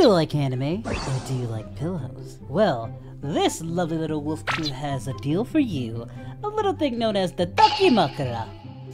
you like anime? Or do you like pillows? Well, this lovely little Wolfku has a deal for you. A little thing known as the Dakimakura,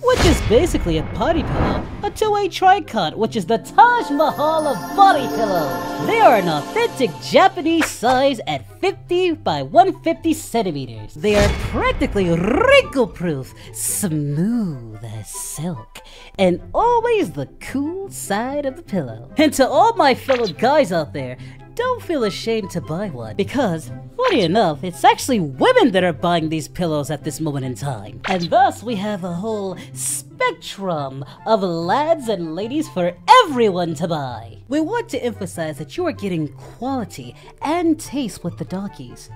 which is basically a party pillow, a two-way tricot, which is the Taj Mahal of body pillows. They are an authentic Japanese size at 50 by 150 centimeters. They are practically wrinkle-proof, smooth as silk, and always the cool side of the pillow. And to all my fellow guys out there, don't feel ashamed to buy one, because, funny enough, it's actually women that are buying these pillows at this moment in time. And thus, we have a whole spectrum of lads and ladies for everyone to buy. We want to emphasize that you are getting quality and taste with the donkeys.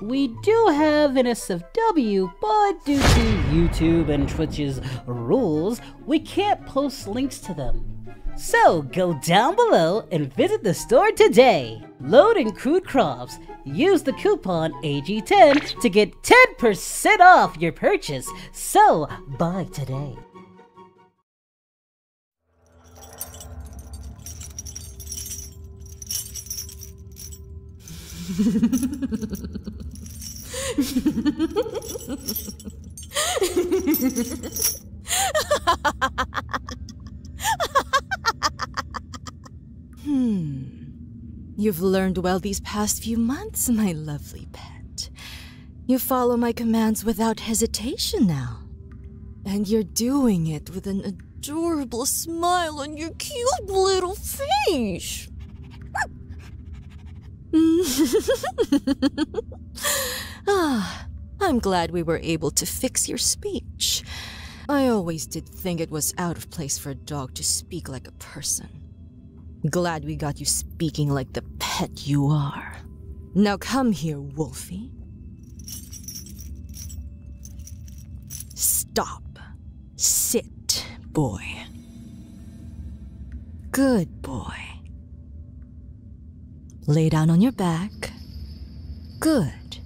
We do have an SFW, but due to YouTube and Twitch's rules, we can't post links to them. So, go down below and visit the store today! LoadCrewCrafts. Use the coupon AG10 to get 10% off your purchase, so buy today! You've learned well these past few months, my lovely pet. You follow my commands without hesitation now. And you're doing it with an adorable smile on your cute little face. Ah, I'm glad we were able to fix your speech. I always did think it was out of place for a dog to speak like a person. Glad we got you speaking like the pet you are. Now come here, Wolfie. Stop. Sit, boy. Good boy. Lay down on your back. Good.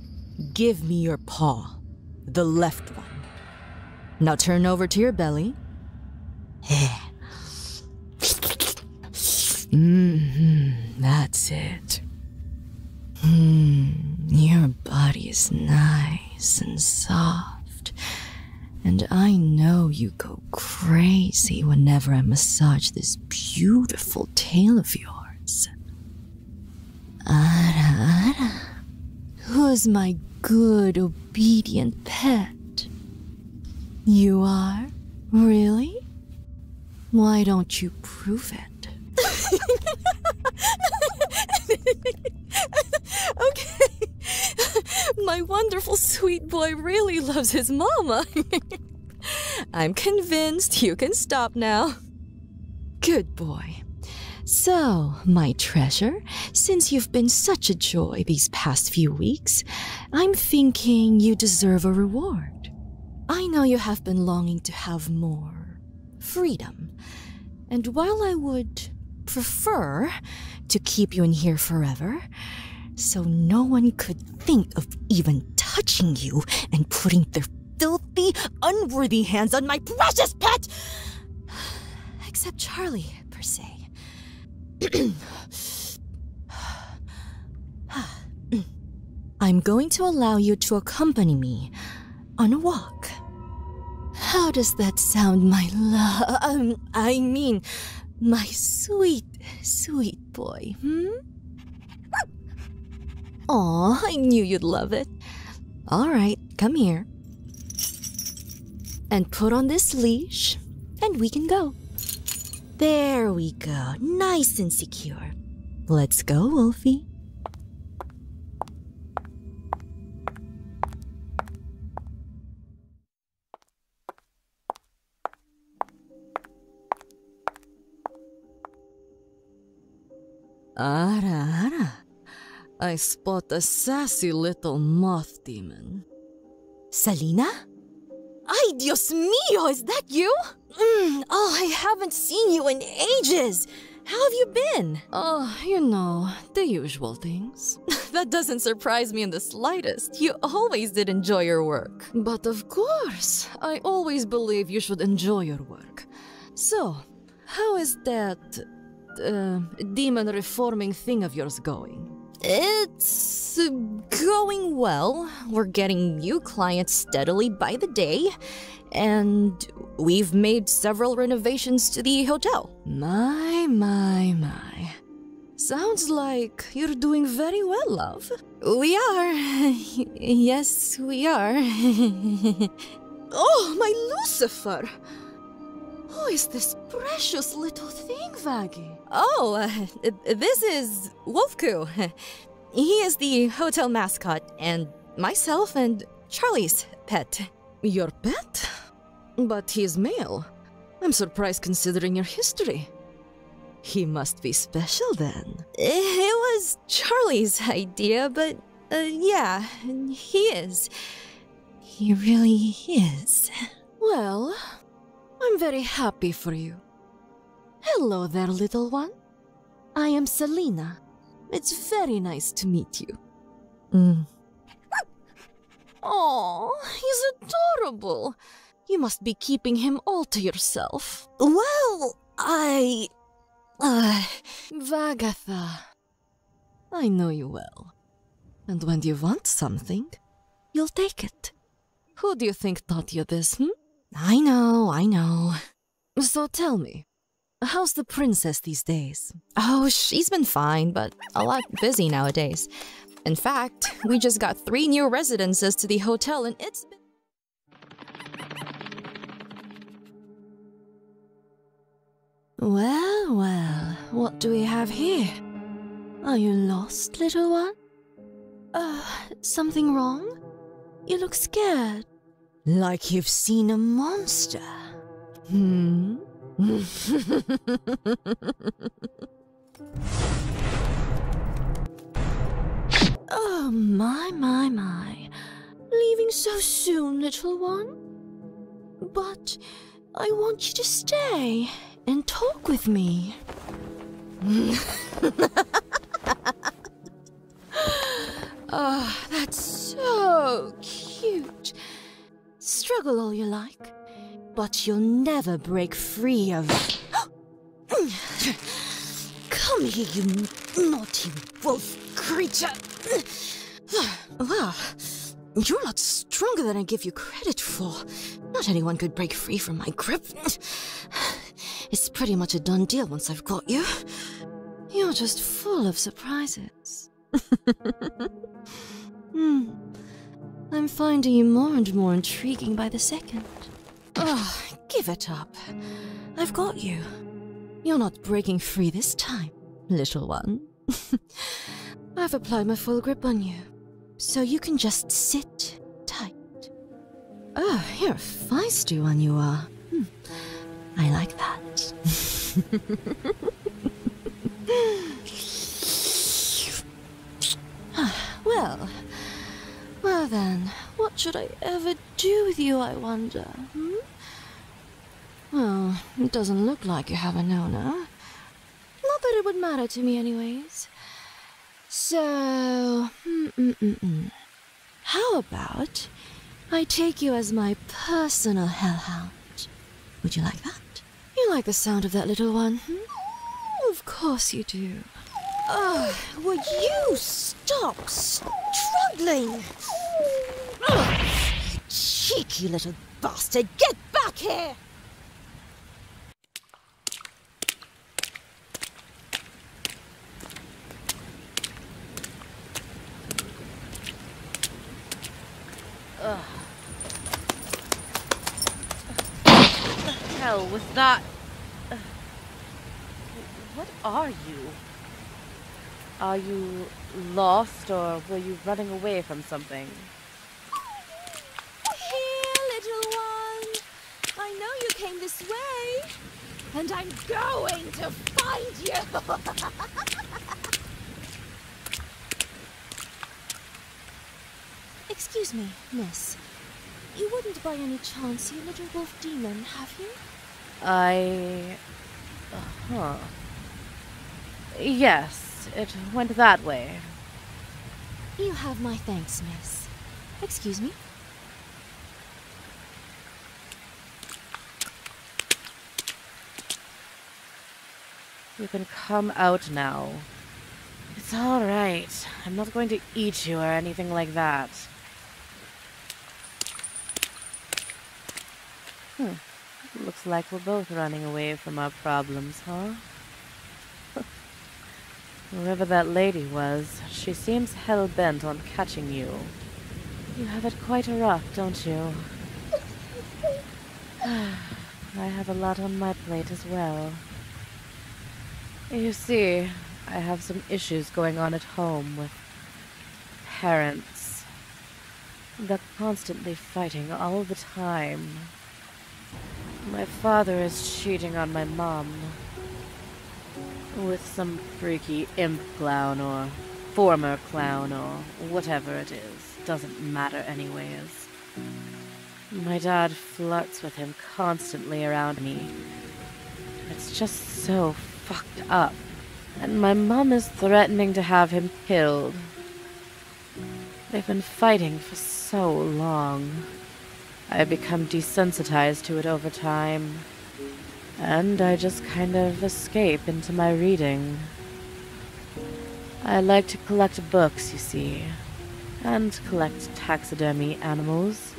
Give me your paw. The left one. Now turn over to your belly. That's it. Your body is nice and soft, and I know you go crazy whenever I massage this beautiful tail of yours. Ara, ara. Who's my good, obedient pet? You are? Really? Why don't you prove it? Okay, my wonderful sweet boy really loves his mama. I'm convinced you can stop now. Good boy. So, my treasure, since you've been such a joy these past few weeks, I'm thinking you deserve a reward. I know you have been longing to have more freedom, and while I would prefer to keep you in here forever, so no one could think of even touching you and putting their filthy, unworthy hands on my precious pet! Except Charlie, per se. I'm going to allow you to accompany me on a walk. How does that sound, my love? I mean, my sweet, sweet boy, Aw, I knew you'd love it. All right, come here. And put on this leash, and we can go. There we go, nice and secure. Let's go, Wolfie. Ara, ara. I spot a sassy little moth demon. Salina? Ay, Dios mío, is that you? Oh, I haven't seen you in ages. How have you been? Oh, you know, the usual things. That doesn't surprise me in the slightest. You always did enjoy your work. But of course, I always believe you should enjoy your work. So, how is that demon reforming thing of yours going? It's going well. We're getting new clients steadily by the day, and we've made several renovations to the hotel. My. Sounds like you're doing very well, love. We are. Yes, we are. Oh, my Lucifer! Who is this precious little thing, Vaggie? Oh, this is Wolfku. He is the hotel mascot, and myself and Charlie's pet. Your pet? But he's male. I'm surprised considering your history. He must be special then. It was Charlie's idea, but yeah, he is. He really is. Well, I'm very happy for you. Hello there, little one. I am Salina. It's very nice to meet you. Aw, he's adorable. You must be keeping him all to yourself. Well, I... Vagatha, I know you well. And when you want something, you'll take it. Who do you think taught you this, I know. So tell me, how's the princess these days? Oh, she's been fine, but a lot busy nowadays. In fact, we just got 3 new residences to the hotel and it's been... Well, what do we have here? Are you lost, little one? Something wrong? You look scared. Like you've seen a monster. Oh, my. Leaving so soon, little one? But I want you to stay and talk with me. Oh, that's so cute. Struggle all you like, but you'll never break free of... Come here, you naughty wolf creature! Well, you're a lot stronger than I give you credit for. Not anyone could break free from my grip. It's pretty much a done deal once I've got you. You're just full of surprises. I'm finding you more and more intriguing by the second. Oh, give it up. I've got you. You're not breaking free this time, little one. I've applied my full grip on you, so you can just sit tight. Oh, you're a feisty one you are. I like that. Well then, what should I ever do with you, I wonder? Well, it doesn't look like you have an owner. Not that it would matter to me anyways. So... How about I take you as my personal hellhound? Would you like that? You like the sound of that little one? Of course you do. Oh, will you stop struggling? Oh, cheeky little bastard, get back here! What the hell was that? What are you? Are you lost, or were you running away from something? Here, little one. I know you came this way, and I'm going to find you! Excuse me, miss. You wouldn't by any chance, you little wolf demon, have you? Yes. It went that way. You have my thanks, miss. Excuse me? You can come out now. It's alright. I'm not going to eat you or anything like that. Looks like we're both running away from our problems, huh? Whoever that lady was, she seems hell-bent on catching you. You have it quite rough, don't you? I have a lot on my plate as well. You see, I have some issues going on at home with parents. They're constantly fighting all the time. My father is cheating on my mom with some freaky imp clown or former clown or whatever it is. Doesn't matter anyways. My dad flirts with him constantly around me. It's just so fucked up. And my mom is threatening to have him killed. They've been fighting for so long. I become desensitized to it over time, and I just kind of escape into my reading. I like to collect books, you see, and collect taxidermy animals.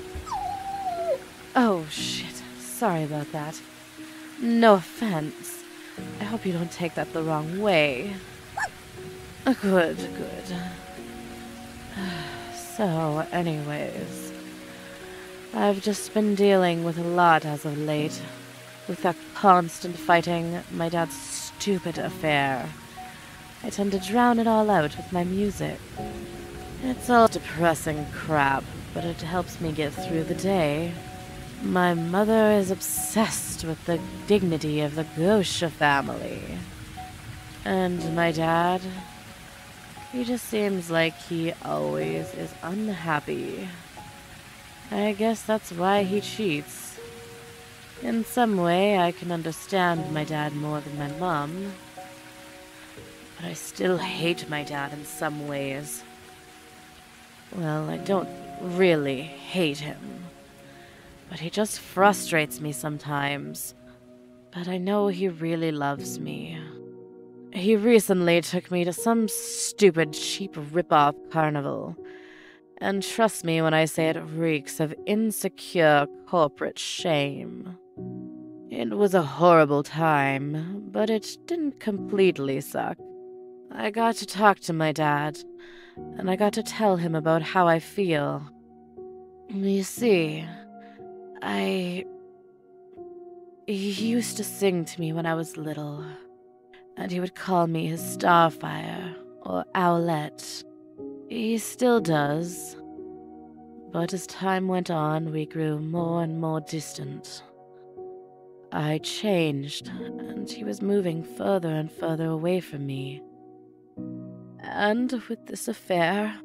Oh shit, sorry about that. No offense. I hope you don't take that the wrong way. Good, good. So, anyways, I've just been dealing with a lot as of late. With that constant fighting, my dad's stupid affair. I tend to drown it all out with my music. It's all depressing crap, but it helps me get through the day. My mother is obsessed with the dignity of the Gosha family. And my dad, he just seems like he always is unhappy. I guess that's why he cheats. In some way, I can understand my dad more than my mom. But I still hate my dad in some ways. Well, I don't really hate him. But he just frustrates me sometimes. But I know he really loves me. He recently took me to some stupid cheap rip-off carnival. And trust me when I say it reeks of insecure corporate shame. It was a horrible time, but it didn't completely suck. I got to talk to my dad, and I got to tell him about how I feel. You see, he used to sing to me when I was little, and he would call me his Starfire or Owlette. He still does, but as time went on, we grew more and more distant. I changed, and he was moving further and further away from me. And with this affair,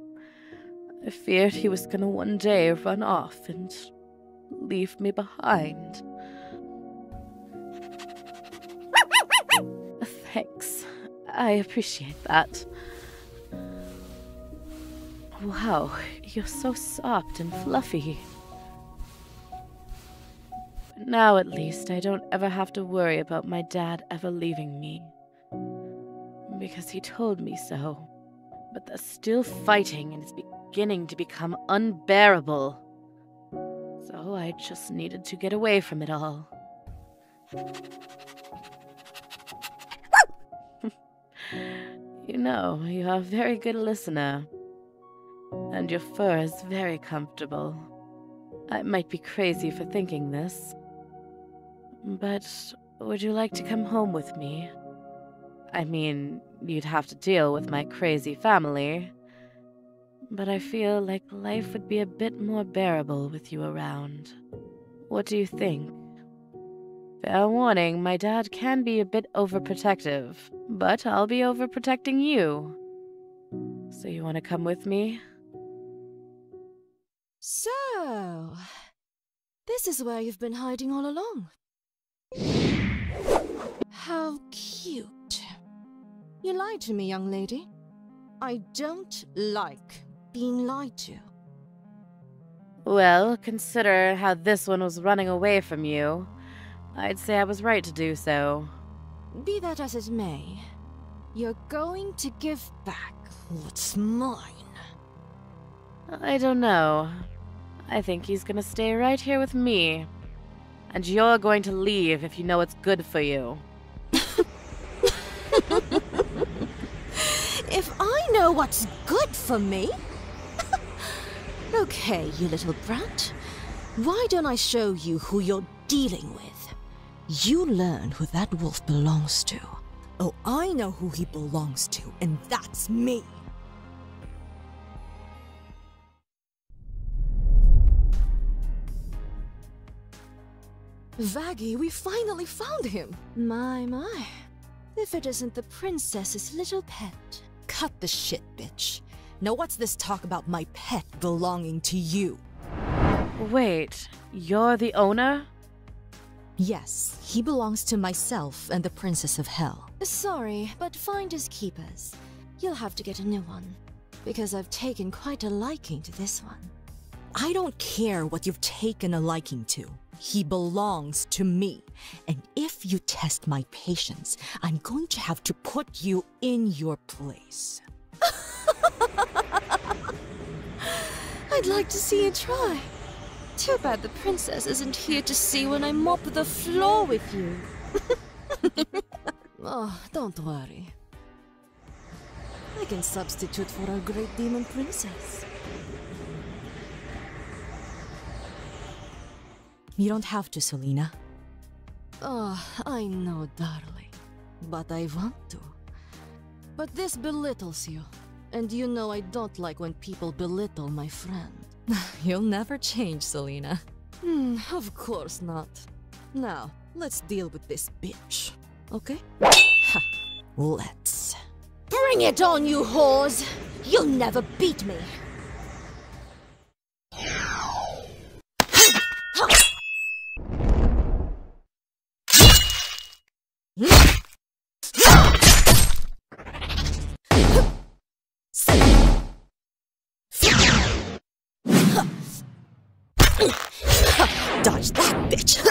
I feared he was gonna one day run off and leave me behind. Thanks. I appreciate that. Wow, you're so soft and fluffy. But now at least I don't ever have to worry about my dad ever leaving me. Because he told me so. But they're still fighting and it's beginning to become unbearable. So I just needed to get away from it all. You know, you are a very good listener. And your fur is very comfortable. I might be crazy for thinking this. But would you like to come home with me? I mean, you'd have to deal with my crazy family. But I feel like life would be a bit more bearable with you around. What do you think? Fair warning, my dad can be a bit overprotective, but I'll be overprotecting you. So you want to come with me? So, this is where you've been hiding all along. How cute. You lied to me, young lady. I don't like being lied to. Well, consider how this one was running away from you. I'd say I was right to do so. Be that as it may, you're going to give back what's mine. I don't know. I think he's gonna stay right here with me. And you're going to leave if you know it's good for you. If I know what's good for me? Okay, you little brat. Why don't I show you who you're dealing with? You learn who that wolf belongs to. Oh, I know who he belongs to, and that's me. Vaggie, we finally found him! My, my. If it isn't the princess's little pet. Cut the shit, bitch. Now what's this talk about my pet belonging to you? Wait, you're the owner? Yes, he belongs to myself and the Princess of Hell. Sorry, but finders keepers. You'll have to get a new one, because I've taken quite a liking to this one. I don't care what you've taken a liking to. He belongs to me, and if you test my patience, I'm going to have to put you in your place. I'd like to see you try. Too bad the princess isn't here to see when I mop the floor with you. Oh, don't worry. I can substitute for our great demon princess. You don't have to, Salina. Oh, I know, darling. But I want to. But this belittles you. And you know I don't like when people belittle my friend. You'll never change, Salina. Of course not. Now, let's deal with this bitch. Okay? Ha. Let's. Bring it on, you whores! You'll never beat me! Dodge that, bitch!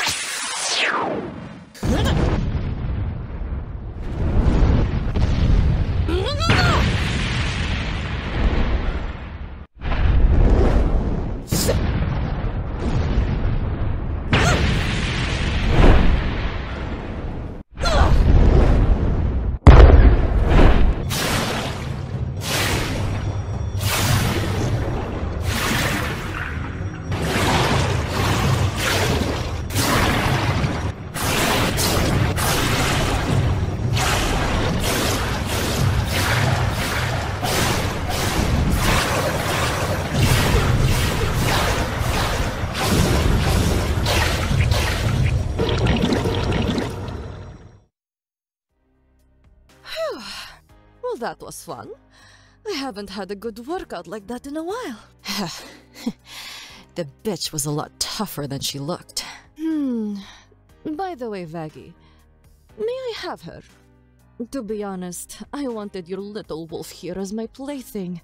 That was fun. I haven't had a good workout like that in a while. The bitch was a lot tougher than she looked. By the way, Vaggie, may I have her? To be honest, I wanted your little wolf here as my plaything,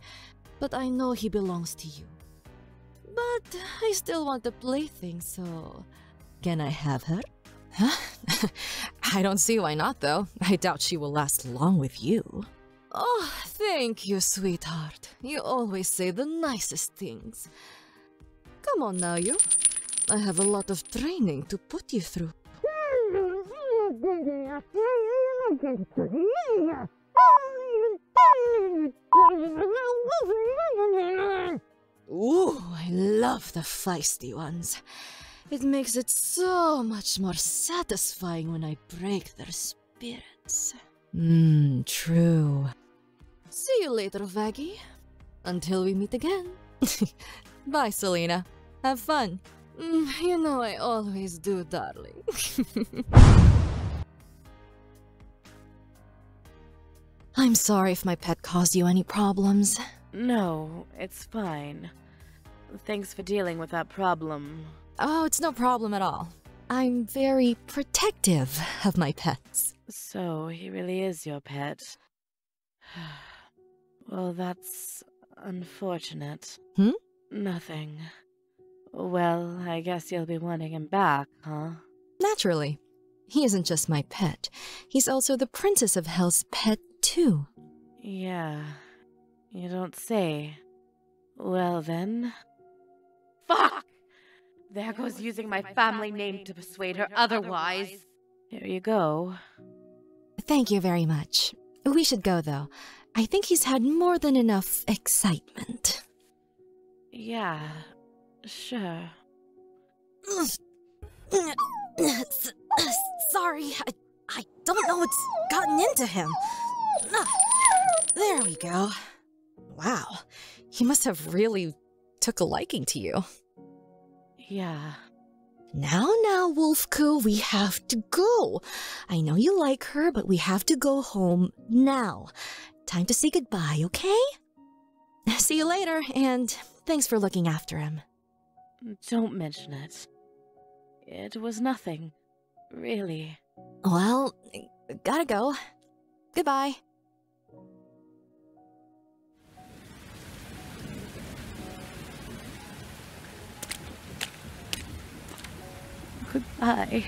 but I know he belongs to you. But I still want the plaything, so... Can I have her? Huh? I don't see why not, though. I doubt she will last long with you. Oh, thank you, sweetheart. You always say the nicest things. Come on now, you. I have a lot of training to put you through. Ooh, I love the feisty ones. It makes it so much more satisfying when I break their spirits. True. See you later, Vaggie. Until we meet again. Bye, Salina. Have fun. You know I always do, darling. I'm sorry if my pet caused you any problems. No, it's fine. Thanks for dealing with that problem. Oh, it's no problem at all. I'm very protective of my pets. So, he really is your pet. Well, that's unfortunate. Nothing. Well, I guess you'll be wanting him back, huh? Naturally. He isn't just my pet. He's also the Princess of Hell's pet, too. Yeah, you don't say. Well then... Fuck! There goes using my family name to persuade her otherwise. Here you go. Thank you very much. We should go, though. I think he's had more than enough excitement. Yeah, sure. Sorry, I don't know what's gotten into him. There we go. Wow, he must have really took a liking to you. Yeah. Now, Wolfku, we have to go. I know you like her, but we have to go home now. Time to say goodbye, okay? See you later, and thanks for looking after him. Don't mention it. It was nothing, really. Well, gotta go. Goodbye. Goodbye.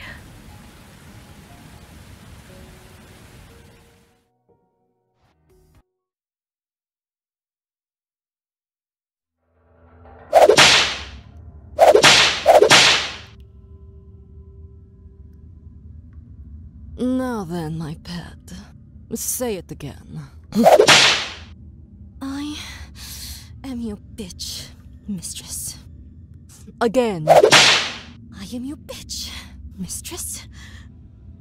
Now then, my pet. Say it again. I am your bitch, mistress. Again. I am your bitch, mistress.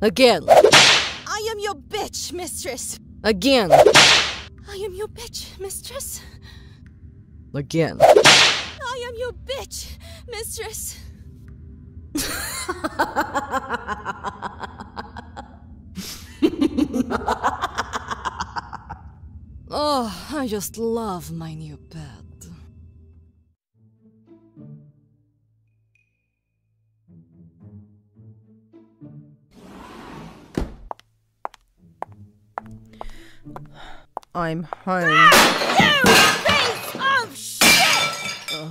Again. I am your bitch, mistress. Again. I am your bitch, mistress. Again. I am your bitch, mistress. Oh, I just love my new pet. I'm home. Ah, you piece of shit!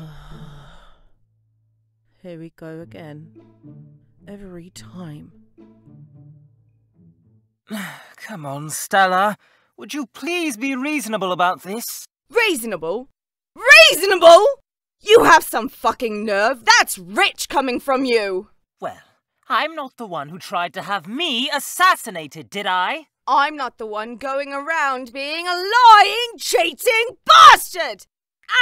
Here we go again. Every time. Come on, Stella. Would you please be reasonable about this? Reasonable? Reasonable? You have some fucking nerve. That's rich coming from you. Well, I'm not the one who tried to have me assassinated, did I? I'm not the one going around being a lying, cheating bastard!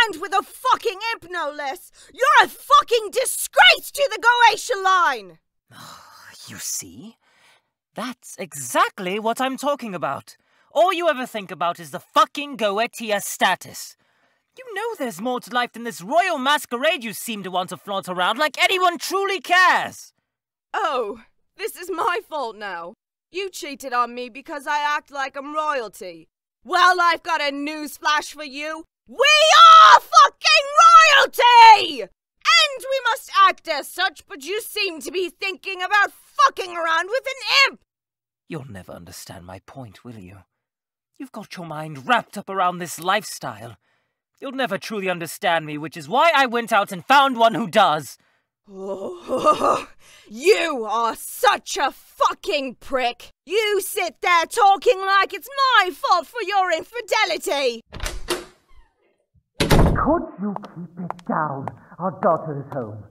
And with a fucking imp, no less! You're a fucking disgrace to the Goetia line! You see? That's exactly what I'm talking about. All you ever think about is the fucking Goetia status. You know there's more to life than this royal masquerade you seem to want to flaunt around like anyone truly cares! Oh, this is my fault now. You cheated on me because I act like I'm royalty. Well, I've got a newsflash for you. We are fucking royalty! And we must act as such, but you seem to be thinking about fucking around with an imp! You'll never understand my point, will you? You've got your mind wrapped up around this lifestyle. You'll never truly understand me, which is why I went out and found one who does. Oh, you are such a fucking prick! You sit there talking like it's my fault for your infidelity! Could you keep it down? Our daughter is home.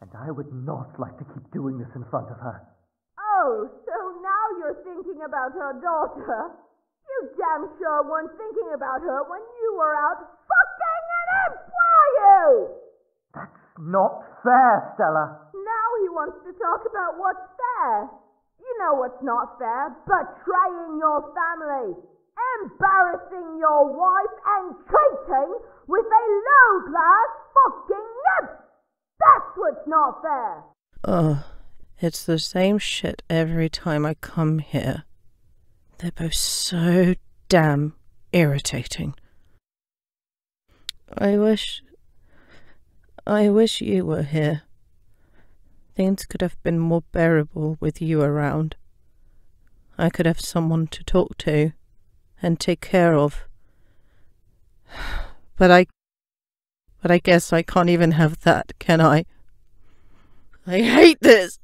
And I would not like to keep doing this in front of her. Oh, so now you're thinking about her daughter? You damn sure weren't thinking about her when you were out fucking an imp, were you? That's not fair, Stella. Now he wants to talk about what's fair. You know what's not fair. Betraying your family. Embarrassing your wife and cheating with a low-class fucking nip. That's what's not fair. It's the same shit every time I come here. They're both so damn irritating. I wish you were here. Things could have been more bearable with you around. I could have someone to talk to and take care of. But I guess I can't even have that, can I? I hate this!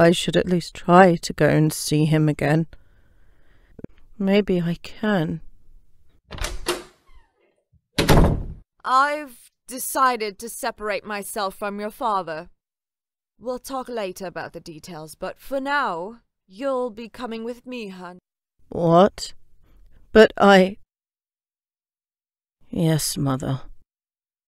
I should at least try to go and see him again. Maybe I can. I've decided to separate myself from your father. We'll talk later about the details, but for now, you'll be coming with me, hun. What? But I... Yes, Mother.